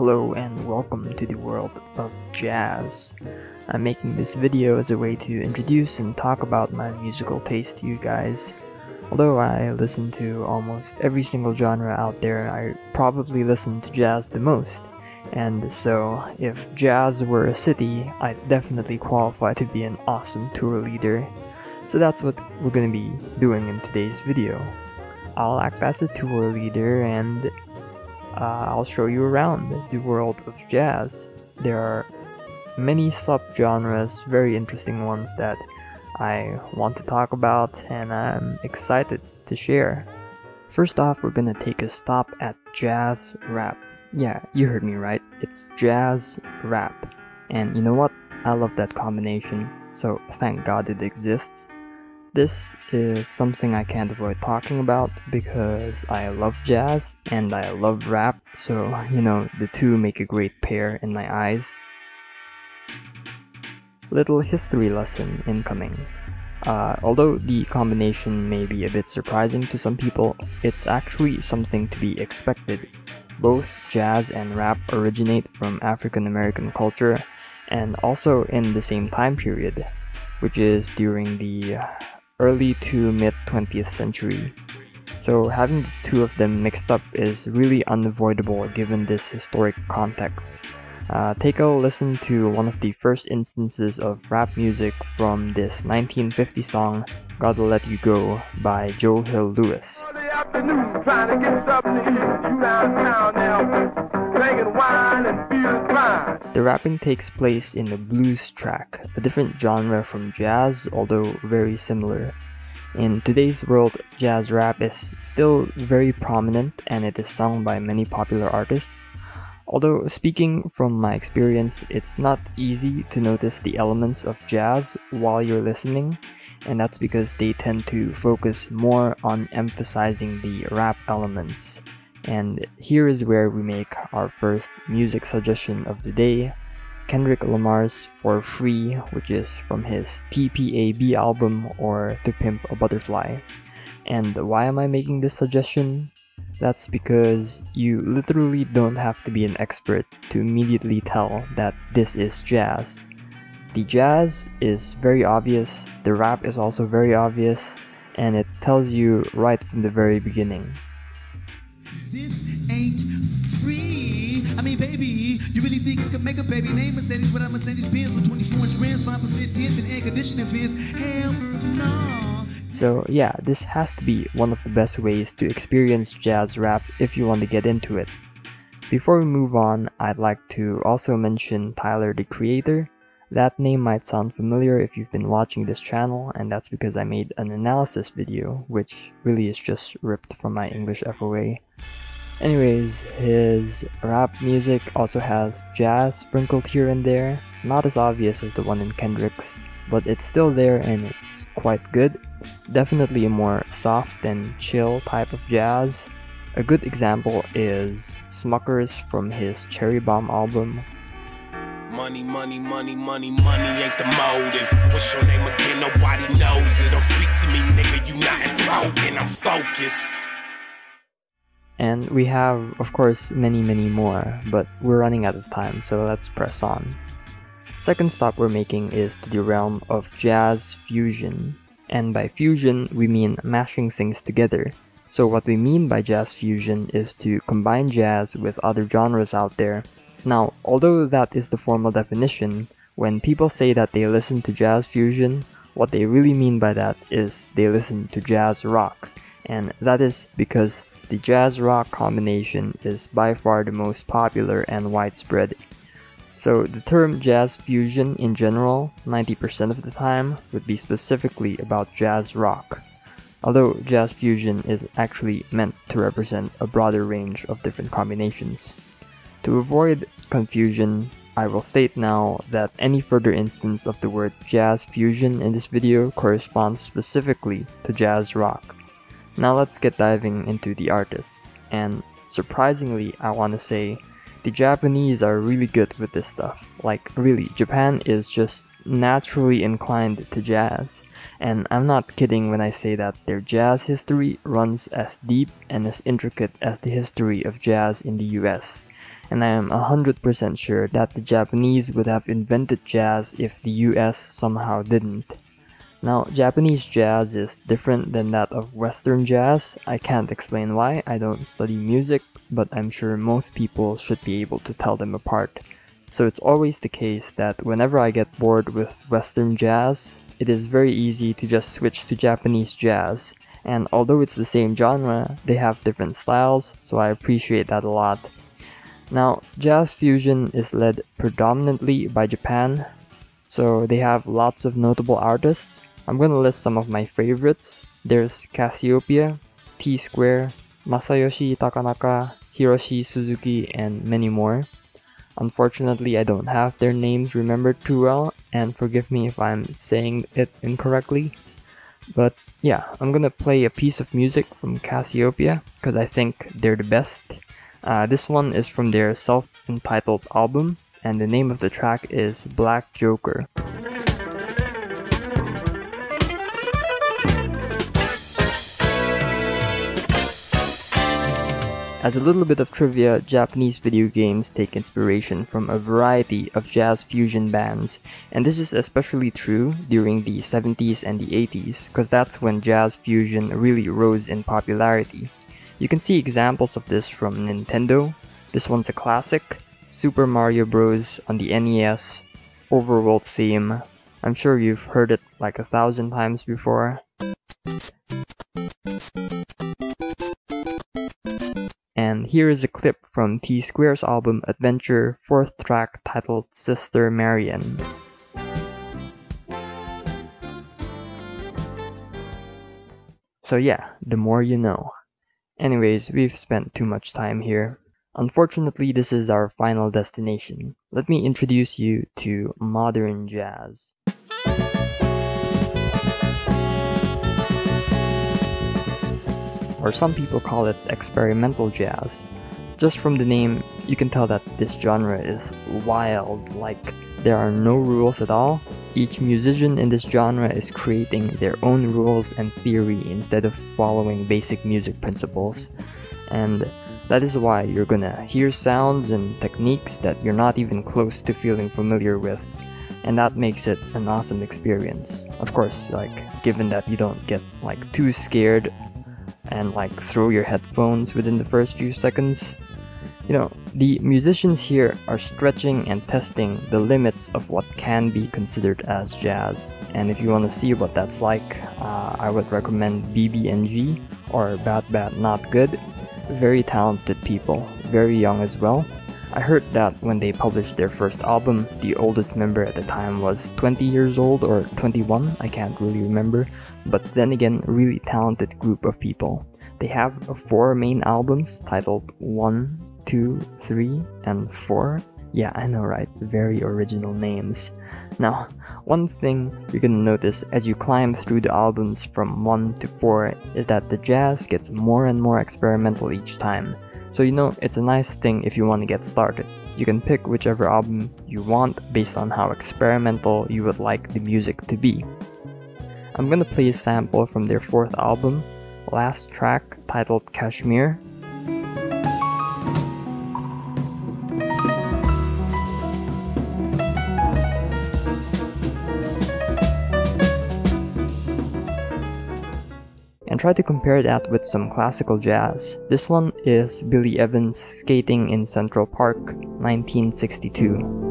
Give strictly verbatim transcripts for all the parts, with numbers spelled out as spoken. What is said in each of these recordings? Hello and welcome to the world of jazz. I'm making this video as a way to introduce and talk about my musical taste to you guys. Although I listen to almost every single genre out there, I probably listen to jazz the most. And so, if jazz were a city, I'd definitely qualify to be an awesome tour leader. So that's what we're gonna be doing in today's video. I'll act as a tour leader and uh, I'll show you around the world of jazz. There are many subgenres, very interesting ones that I want to talk about and I'm excited to share. First off, we're gonna take a stop at jazz rap. Yeah, you heard me right, it's jazz rap. And you know what? I love that combination, so thank God it exists. This is something I can't avoid talking about because I love jazz and I love rap, so you know, the two make a great pair in my eyes. Little history lesson incoming. Uh, although the combination may be a bit surprising to some people, it's actually something to be expected. Both jazz and rap originate from African American culture and also in the same time period, which is during the early to mid twentieth century. So having the two of them mixed up is really unavoidable given this historic context. Uh, take a listen to one of the first instances of rap music from this nineteen fifty song, Gotta Let You Go by Joe Hill Lewis. Afternoon, trying to get something to eat, you downtown now, drinking wine and beer fine. The rapping takes place in the blues track, a different genre from jazz, although very similar. In today's world, jazz rap is still very prominent and it is sung by many popular artists. Although speaking from my experience, it's not easy to notice the elements of jazz while you're listening. And that's because they tend to focus more on emphasizing the rap elements. And here is where we make our first music suggestion of the day, Kendrick Lamar's For Free, which is from his T P A B album or To Pimp a Butterfly. And why am I making this suggestion? That's because you literally don't have to be an expert to immediately tell that this is jazz. The jazz is very obvious, the rap is also very obvious, and it tells you right from the very beginning. This ain't free. I mean, baby, you really think you can make a baby name Mercedes without Mercedes Benz with twenty-four inch rims, five percent dent and air conditioning fans? Hell no. So yeah, this has to be one of the best ways to experience jazz rap if you want to get into it. Before we move on, I'd like to also mention Tyler, the Creator. That name might sound familiar if you've been watching this channel, and that's because I made an analysis video, which really is just ripped from my English F O A. Anyways, his rap music also has jazz sprinkled here and there, not as obvious as the one in Kendrick's, but it's still there and it's quite good. Definitely a more soft and chill type of jazz. A good example is Smuckers from his Cherry Bomb album. Money, money, money, money, money ain't the motive. What's your name again? Nobody knows it. Don't speak to me, nigga. You not important. I'm focused. And we have, of course, many, many more, but we're running out of time, so let's press on. Second stop we're making is to the realm of jazz fusion. And by fusion, we mean mashing things together. So what we mean by jazz fusion is to combine jazz with other genres out there. Now, although that is the formal definition, when people say that they listen to jazz fusion, what they really mean by that is they listen to jazz rock. And that is because the jazz rock combination is by far the most popular and widespread. So the term jazz fusion in general, ninety percent of the time, would be specifically about jazz rock. Although jazz fusion is actually meant to represent a broader range of different combinations. To avoid confusion, I will state now that any further instance of the word jazz fusion in this video corresponds specifically to jazz rock. Now let's get diving into the artists, and surprisingly I want to say the Japanese are really good with this stuff. Like really, Japan is just naturally inclined to jazz, and I'm not kidding when I say that their jazz history runs as deep and as intricate as the history of jazz in the U S. and I am one hundred percent sure that the Japanese would have invented jazz if the U S somehow didn't. Now, Japanese jazz is different than that of Western jazz. I can't explain why, I don't study music, but I'm sure most people should be able to tell them apart. So it's always the case that whenever I get bored with Western jazz, it is very easy to just switch to Japanese jazz. And although it's the same genre, they have different styles, so I appreciate that a lot. Now, jazz fusion is led predominantly by Japan, so they have lots of notable artists. I'm gonna list some of my favorites. There's Casiopea, T-Square, Masayoshi Takanaka, Hiroshi Suzuki, and many more. Unfortunately, I don't have their names remembered too well, and forgive me if I'm saying it incorrectly. But yeah, I'm gonna play a piece of music from Casiopea because I think they're the best. Uh, this one is from their self-entitled album, and the name of the track is Black Joker. As a little bit of trivia, Japanese video games take inspiration from a variety of jazz fusion bands, and this is especially true during the seventies and the eighties, because that's when jazz fusion really rose in popularity. You can see examples of this from Nintendo. This one's a classic, Super Mario Bros. On the N E S, overworld theme. I'm sure you've heard it like a thousand times before. And here is a clip from T-Square's album Adventure, fourth track titled Sister Marian. So yeah, the more you know. Anyways, we've spent too much time here. Unfortunately, this is our final destination. Let me introduce you to modern jazz. Or some people call it experimental jazz. Just from the name, you can tell that this genre is wild, like there are no rules at all. Each musician in this genre is creating their own rules and theory instead of following basic music principles. And that is why you're gonna hear sounds and techniques that you're not even close to feeling familiar with. And that makes it an awesome experience. Of course, like, given that you don't get like too scared and like throw your headphones within the first few seconds. You know, the musicians here are stretching and testing the limits of what can be considered as jazz. And if you want to see what that's like, uh, I would recommend B B N G or Bad Bad Not Good. Very talented people, very young as well. I heard that when they published their first album, the oldest member at the time was twenty years old or twenty-one, I can't really remember. But then again, really talented group of people. They have four main albums titled one, two, three, and four. Yeah, I know, right? Very original names. Now, one thing you're gonna notice as you climb through the albums from one to four is that the jazz gets more and more experimental each time. So you know, it's a nice thing if you want to get started. You can pick whichever album you want based on how experimental you would like the music to be. I'm gonna play a sample from their fourth album, last track titled Kashmir. And try to compare that with some classical jazz. This one is Billy Evans, Skating in Central Park, nineteen sixty-two.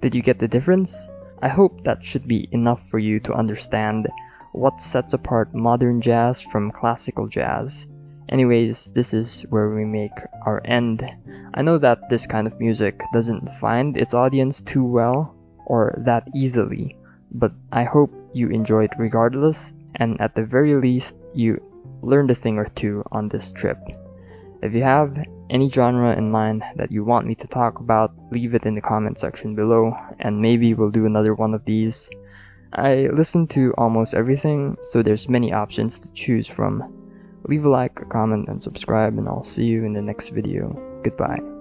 Did you get the difference? I hope that should be enough for you to understand what sets apart modern jazz from classical jazz. Anyways, this is where we make our end. I know that this kind of music doesn't find its audience too well or that easily, but I hope you enjoyed regardless, and at the very least, you learned a thing or two on this trip. If you have any genre in mind that you want me to talk about, leave it in the comment section below, and maybe we'll do another one of these. I listen to almost everything, so there's many options to choose from. Leave a like, a comment, and subscribe, and I'll see you in the next video. Goodbye.